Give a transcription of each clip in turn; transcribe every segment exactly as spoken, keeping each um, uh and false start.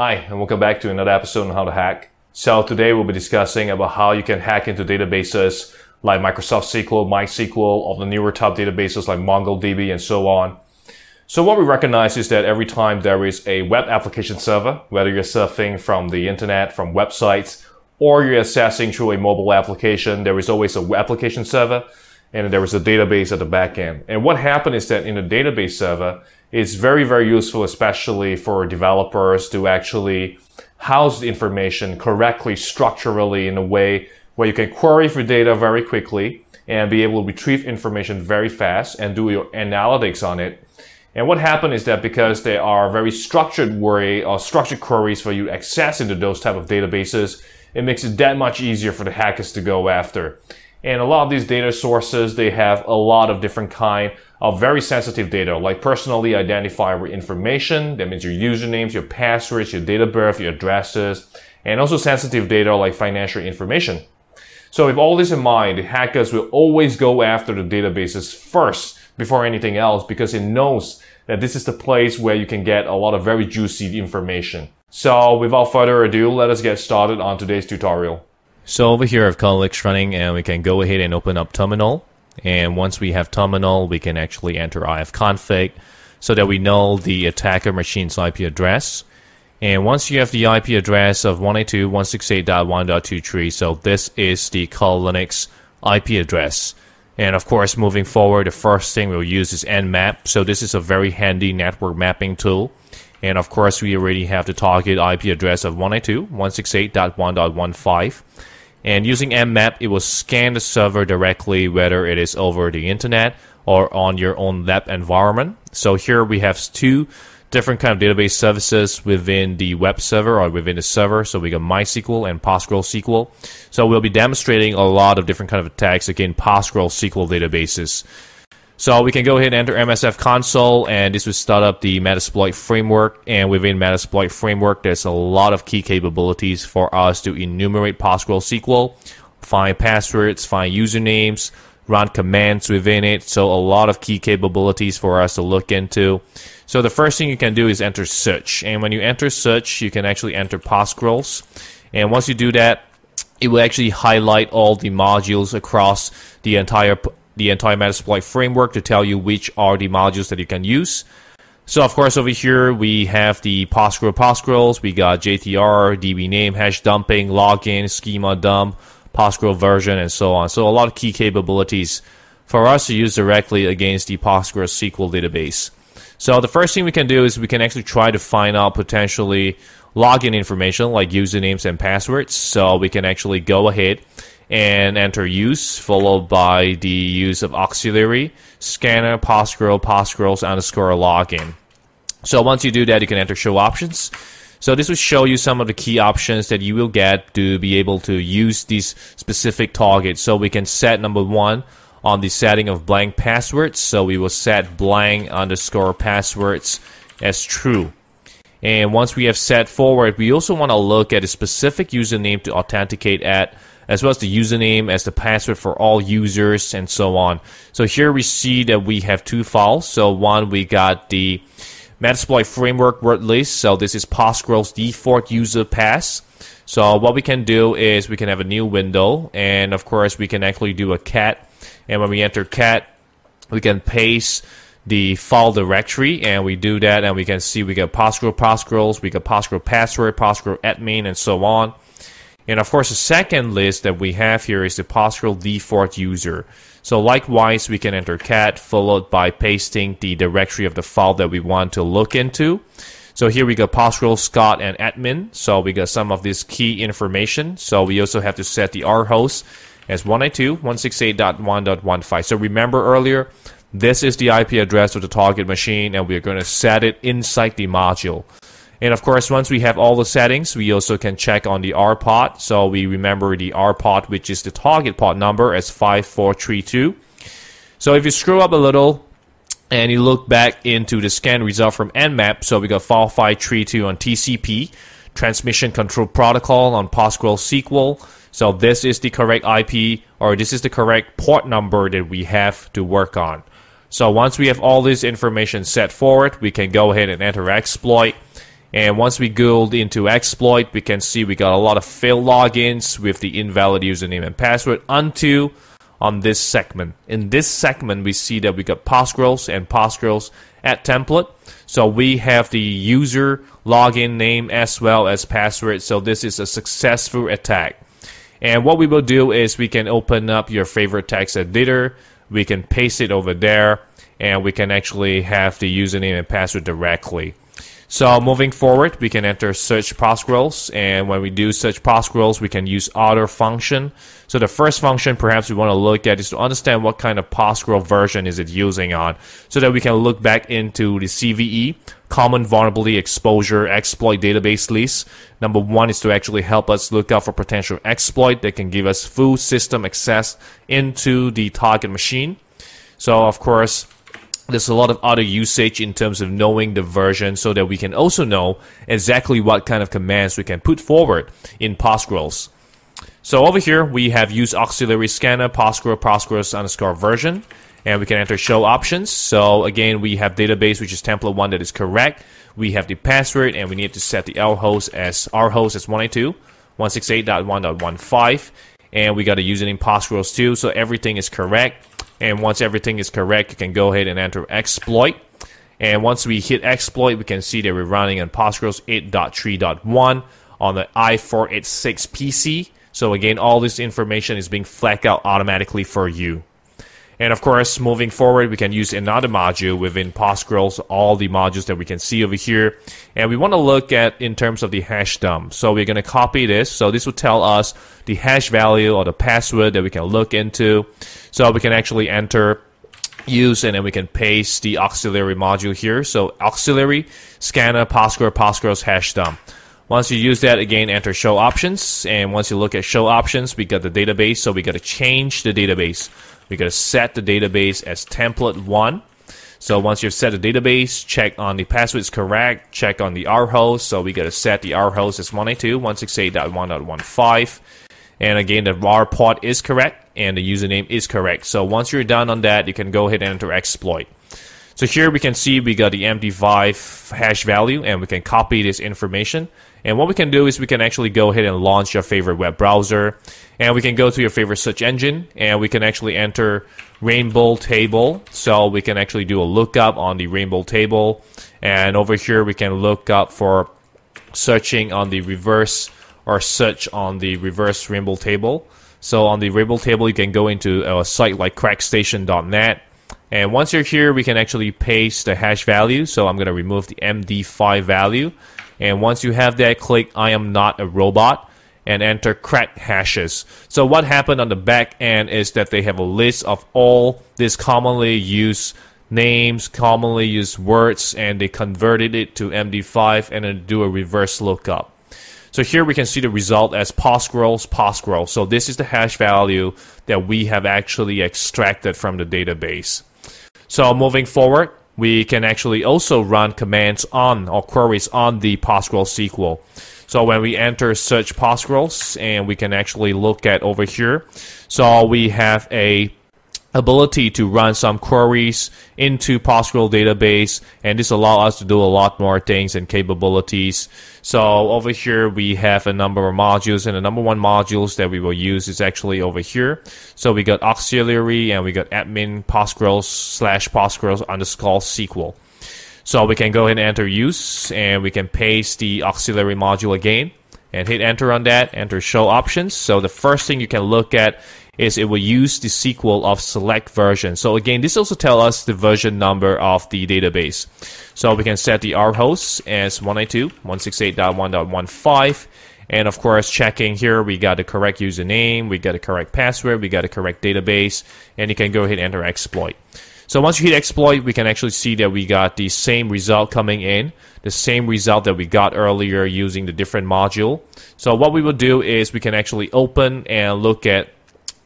Hi, and welcome back to another episode on How to Hack. So today we'll be discussing about how you can hack into databases like Microsoft S Q L, MySQL, of the newer top databases like MongoDB and so on. So what we recognize is that every time there is a web application server, whether you're surfing from the internet, from websites, or you're accessing through a mobile application, there is always a web application server and there is a database at the back end. And what happened is that in the database server, it's very, very useful, especially for developers, to actually house the information correctly, structurally, in a way where you can query for data very quickly and be able to retrieve information very fast and do your analytics on it. And what happened is that because there are very structured query or structured queries for you to access into those type of databases, it makes it that much easier for the hackers to go after. And a lot of these data sources, they have a lot of different kind of very sensitive data, like personally identifiable information. That means your usernames, your passwords, your date of birth, your addresses, and also sensitive data like financial information. So with all this in mind, the hackers will always go after the databases first before anything else, because it knows that this is the place where you can get a lot of very juicy information. So without further ado, let us get started on today's tutorial. So over here I have Colinux running, and we can go ahead and open up terminal. And once we have terminal, we can actually enter ifconfig so that we know the attacker machine's I P address. And once you have the I P address of one eighty-two dot one sixty-eight dot one dot twenty-three, so this is the Colinux I P address. And of course, moving forward, the first thing we'll use is Nmap. So this is a very handy network mapping tool. And of course, we already have the target I P address of one eighty-two dot one sixty-eight dot one dot fifteen. And using Nmap, it will scan the server directly, whether it is over the internet or on your own lab environment. So here we have two different kind of database services within the web server or within the server. So we got MySQL and PostgreSQL. So we'll be demonstrating a lot of different kind of attacks against PostgreSQL databases. So we can go ahead and enter M S F console, and this will start up the Metasploit framework. And within Metasploit framework, there's a lot of key capabilities for us to enumerate PostgreSQL, find passwords, find usernames, run commands within it. So a lot of key capabilities for us to look into. So the first thing you can do is enter search. And when you enter search, you can actually enter Postgres. And once you do that, it will actually highlight all the modules across the entire the entire Metasploit framework to tell you which are the modules that you can use. So of course over here we have the Postgres Postgres, we got J T R, D B name, hash dumping, login, schema dump, Postgres version, and so on. So a lot of key capabilities for us to use directly against the PostgreSQL database. So the first thing we can do is we can actually try to find out potentially login information like usernames and passwords. So we can actually go ahead and enter use, followed by the use of auxiliary, scanner, Postgres, Postgres underscore login. So once you do that, you can enter show options. So this will show you some of the key options that you will get to be able to use these specific targets. So we can set number one on the setting of blank passwords. So we will set blank underscore passwords as true. And once we have set forward, we also want to look at a specific username to authenticate at, as well as the username as the password for all users and so on. So here we see that we have two files. So one, we got the Metasploit framework word list. So this is Postgres default user pass. So what we can do is we can have a new window, and of course we can actually do a cat. And when we enter cat, we can paste the file directory, and we do that, and we can see we got Postgres Postgres, we got Postgres password, Postgres admin, and so on. And of course, the second list that we have here is the Postgres default user. So likewise, we can enter cat, followed by pasting the directory of the file that we want to look into. So here we got Postgres, Scott, and admin. So we got some of this key information. So we also have to set the R host as one eighty-two dot one sixty-eight dot one dot fifteen. So remember earlier, this is the I P address of the target machine, and we're going to set it inside the module. And of course, once we have all the settings, we also can check on the R pod. So we remember the R pod, which is the target pod number, as five four three two. So if you screw up a little and you look back into the scan result from Nmap, so we got file five three two on T C P, transmission control protocol on PostgreSQL. So this is the correct I P, or this is the correct port number that we have to work on. So once we have all this information set forward, we can go ahead and enter exploit. And once we go into exploit, we can see we got a lot of failed logins with the invalid username and password until on this segment. In this segment, we see that we got Postgres and Postgres at template. So we have the user login name as well as password. So this is a successful attack. And what we will do is we can open up your favorite text editor. We can paste it over there. And we can actually have the username and password directly. So moving forward, we can enter search Postgres, and when we do search Postgres, we can use other function. So the first function perhaps we want to look at is to understand what kind of Postgres version is it using on, so that we can look back into the C V E, Common Vulnerability Exposure Exploit Database List. Number one is to actually help us look out for potential exploit that can give us full system access into the target machine. So of course, there's a lot of other usage in terms of knowing the version so that we can also know exactly what kind of commands we can put forward in Postgres. So over here, we have use auxiliary scanner, Postgres, Postgres underscore version, and we can enter show options. So again, we have database, which is template one, that is correct. We have the password, and we need to set the our host as our host as one eighty-two dot one sixty-eight dot one dot fifteen, and we got to use it in Postgres too, so everything is correct. And once everything is correct, you can go ahead and enter exploit. And once we hit exploit, we can see that we're running on Postgres eight dot three dot one on the i four eighty-six P C. So again, all this information is being flagged out automatically for you. And of course, moving forward, we can use another module within Postgres, all the modules that we can see over here. And we want to look at in terms of the hash dump. So we're going to copy this. So this will tell us the hash value or the password that we can look into. So we can actually enter, use, and then we can paste the auxiliary module here. So auxiliary scanner Postgres Postgres hash dump. Once you use that, again, enter show options. And once you look at show options, we got the database. So we got to change the database. We got to set the database as template one. So once you've set the database, check on the password is correct, check on the rhost. So we got to set the rhost as one eighty-two dot one sixty-eight dot one dot fifteen. And again, the var port is correct and the username is correct. So once you're done on that, you can go ahead and enter exploit. So here we can see we got the M D five hash value, and we can copy this information. And what we can do is we can actually go ahead and launch your favorite web browser, and we can go to your favorite search engine, and we can actually enter rainbow table. So we can actually do a lookup on the rainbow table, and over here we can look up for searching on the reverse or search on the reverse rainbow table. So on the rainbow table, you can go into a site like crackstation dot net. And once you're here, we can actually paste the hash value. So I'm going to remove the M D five value. And once you have that, click I am not a robot and enter crack hashes. So what happened on the back end is that they have a list of all these commonly used names, commonly used words, and they converted it to M D five and then do a reverse lookup. So here we can see the result as Postgres, Postgres. So this is the hash value that we have actually extracted from the database. So moving forward, we can actually also run commands on or queries on the Postgres S Q L. So when we enter search Postgres, and we can actually look at over here. So we have a ability to run some queries into Postgres database, and this allows us to do a lot more things and capabilities. So over here we have a number of modules, and the number one modules that we will use is actually over here. So we got auxiliary, and we got admin Postgres slash Postgres underscore S Q L. So we can go ahead and enter use, and we can paste the auxiliary module again and hit enter on that, enter show options. So the first thing you can look at is it will use the S Q L of select version. So again, this also tells us the version number of the database. So we can set the rhost as one eighty-two dot one sixty-eight dot one dot fifteen. And of course, checking here, we got the correct username, we got the correct password, we got the correct database, and you can go ahead and enter exploit. So once you hit exploit, we can actually see that we got the same result coming in, the same result that we got earlier using the different module. So what we will do is we can actually open and look at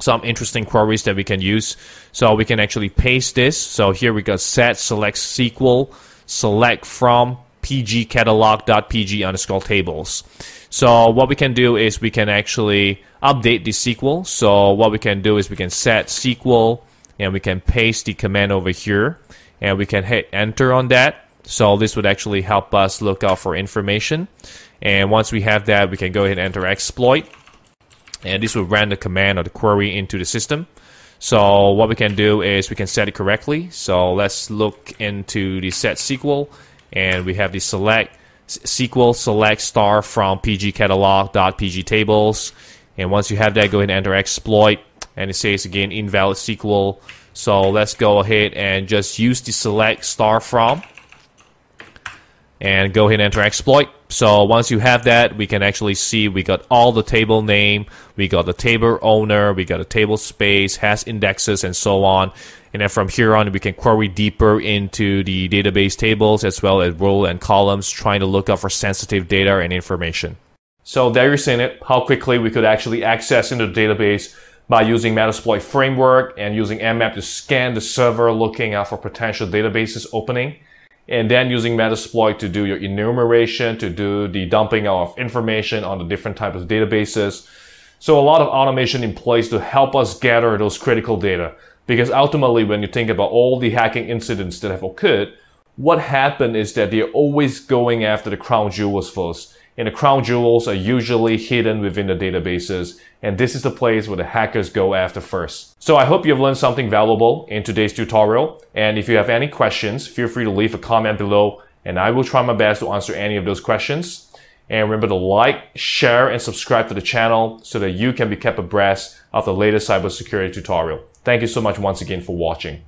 some interesting queries that we can use. So we can actually paste this. So here we got set select S Q L select from pgcatalog.pg underscore tables. So what we can do is we can actually update the S Q L. So what we can do is we can set S Q L, and we can paste the command over here, and we can hit enter on that. So this would actually help us look out for information. And once we have that, we can go ahead and enter exploit. And this will run the command or the query into the system. So what we can do is we can set it correctly. So let's look into the set S Q L, and we have the select S Q L select star from pgcatalog.pgtables. And once you have that, go ahead and enter exploit, and it says again invalid S Q L. So let's go ahead and just use the select star from and go ahead and enter exploit. So once you have that, we can actually see we got all the table name, we got the table owner, we got a table space, has indexes, and so on. And then from here on, we can query deeper into the database tables as well as row and columns, trying to look up for sensitive data and information. So there you've seen it, how quickly we could actually access into the database by using Metasploit framework and using Nmap to scan the server looking out for potential databases opening. And then using Metasploit to do your enumeration, to do the dumping of information on the different types of databases. So a lot of automation in place to help us gather those critical data. Because ultimately, when you think about all the hacking incidents that have occurred, what happened is that they're always going after the crown jewels first. And the crown jewels are usually hidden within the databases. And this is the place where the hackers go after first. So I hope you've learned something valuable in today's tutorial. And if you have any questions, feel free to leave a comment below. And I will try my best to answer any of those questions. And remember to like, share, and subscribe to the channel so that you can be kept abreast of the latest cybersecurity tutorial. Thank you so much once again for watching.